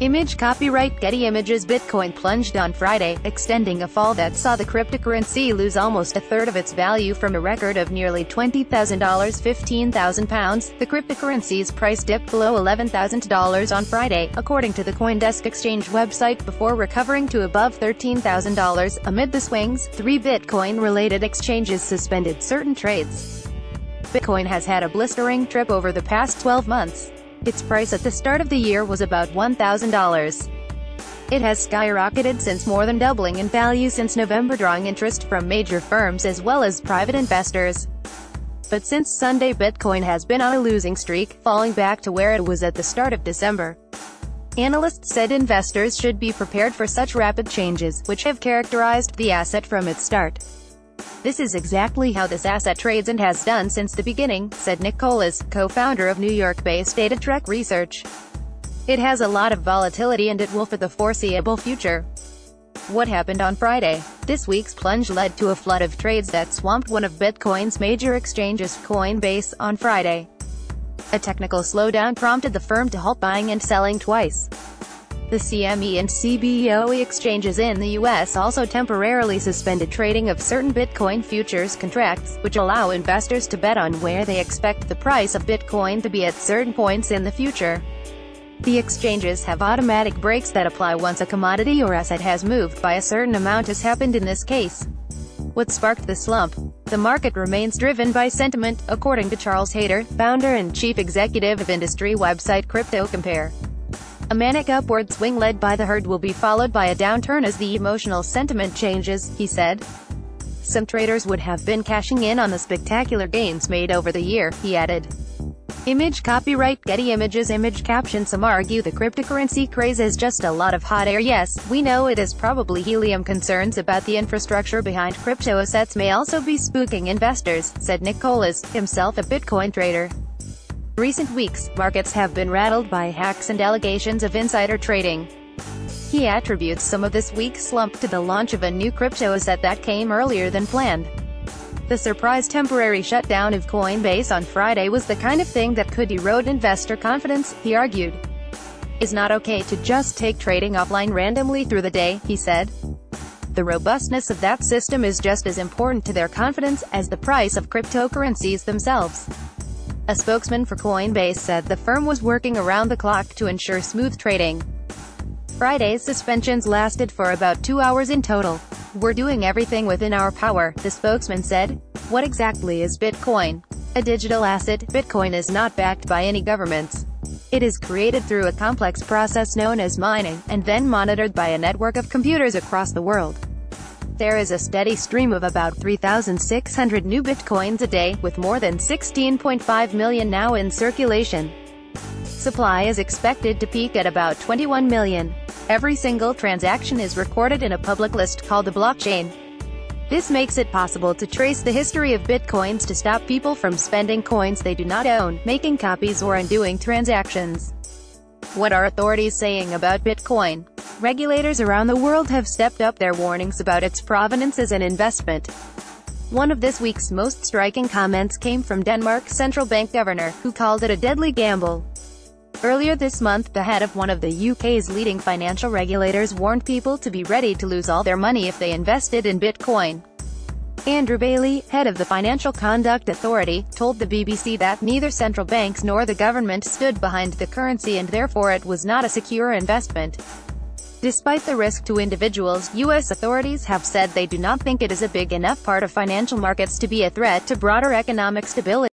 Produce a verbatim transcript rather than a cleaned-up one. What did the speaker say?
Image copyright Getty Images. Bitcoin plunged on Friday, extending a fall that saw the cryptocurrency lose almost a third of its value from a record of nearly twenty thousand dollars fifteen thousand pounds. The cryptocurrency's price dipped below eleven thousand dollars on Friday, according to the CoinDesk exchange website, before recovering to above thirteen thousand dollars. Amid the swings, three Bitcoin-related exchanges suspended certain trades. Bitcoin has had a blistering trip over the past twelve months. Its price at the start of the year was about one thousand dollars. It has skyrocketed since, more than doubling in value since November, drawing interest from major firms as well as private investors. But since Sunday, Bitcoin has been on a losing streak, falling back to where it was at the start of December. Analysts said investors should be prepared for such rapid changes, which have characterized the asset from its start. "This is exactly how this asset trades and has done since the beginning," said Nick Colas, co-founder of New York-based Datatrek Research. "It has a lot of volatility and it will for the foreseeable future." What happened on Friday? This week's plunge led to a flood of trades that swamped one of Bitcoin's major exchanges, Coinbase, on Friday. A technical slowdown prompted the firm to halt buying and selling twice. The C M E and C B O E exchanges in the U S also temporarily suspended trading of certain Bitcoin futures contracts, which allow investors to bet on where they expect the price of Bitcoin to be at certain points in the future. The exchanges have automatic breaks that apply once a commodity or asset has moved by a certain amount, as happened in this case. What sparked the slump? The market remains driven by sentiment, according to Charles Hayter, founder and chief executive of industry website CryptoCompare. "A manic upward swing led by the herd will be followed by a downturn as the emotional sentiment changes," he said. "Some traders would have been cashing in on the spectacular gains made over the year," he added. Image copyright Getty Images. Image caption. Some argue the cryptocurrency craze is just a lot of hot air. Yes, we know it is probably helium. Concerns about the infrastructure behind crypto assets may also be spooking investors, said Nick Colas, himself a Bitcoin trader. Recent weeks, markets have been rattled by hacks and allegations of insider trading. He attributes some of this week's slump to the launch of a new crypto asset that came earlier than planned. The surprise temporary shutdown of Coinbase on Friday was the kind of thing that could erode investor confidence, he argued. "It's not okay to just take trading offline randomly through the day," he said. "The robustness of that system is just as important to their confidence as the price of cryptocurrencies themselves." A spokesman for Coinbase said the firm was working around the clock to ensure smooth trading. Friday's suspensions lasted for about two hours in total. "We're doing everything within our power," the spokesman said. What exactly is Bitcoin? A digital asset, Bitcoin is not backed by any governments. It is created through a complex process known as mining, and then monitored by a network of computers across the world. There is a steady stream of about three thousand six hundred new bitcoins a day, with more than sixteen point five million now in circulation. Supply is expected to peak at about twenty-one million. Every single transaction is recorded in a public list called the blockchain. This makes it possible to trace the history of bitcoins to stop people from spending coins they do not own, making copies or undoing transactions. What are authorities saying about Bitcoin? Regulators around the world have stepped up their warnings about its provenance as an investment. One of this week's most striking comments came from Denmark's central bank governor, who called it a deadly gamble. Earlier this month, the head of one of the U K's leading financial regulators warned people to be ready to lose all their money if they invested in Bitcoin. Andrew Bailey, head of the Financial Conduct Authority, told the B B C that neither central banks nor the government stood behind the currency and therefore it was not a secure investment. Despite the risk to individuals, U S authorities have said they do not think it is a big enough part of financial markets to be a threat to broader economic stability.